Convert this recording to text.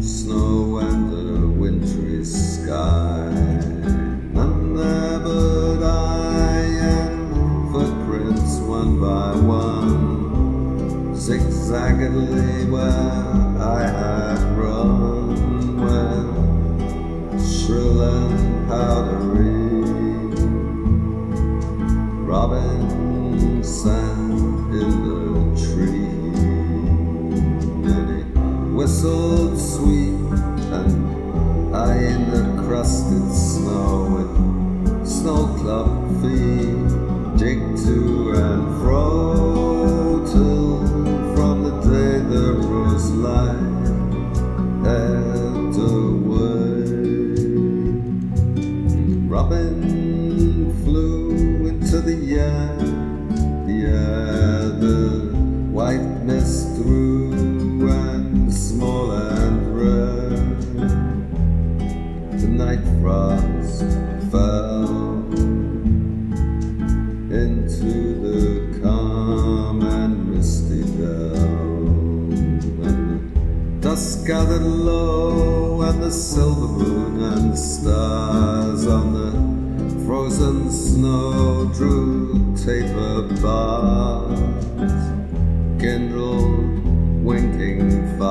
snow and the wintry sky. None there but I, and footprints one by one, zigzaggedly where I had run, when shrill and powdery robin sang in the tree. Whistled sweet, and I in the crusted snow with snow-club feet jigged to and fro, till from the day there was light and away. Robin flew into the air, the white mist through and small and rare. The night frost fell into the calm and misty dell, and the dusk gathered low, and the silver moon and the stars on the frozen snow drew taper bars, kindled winking fire.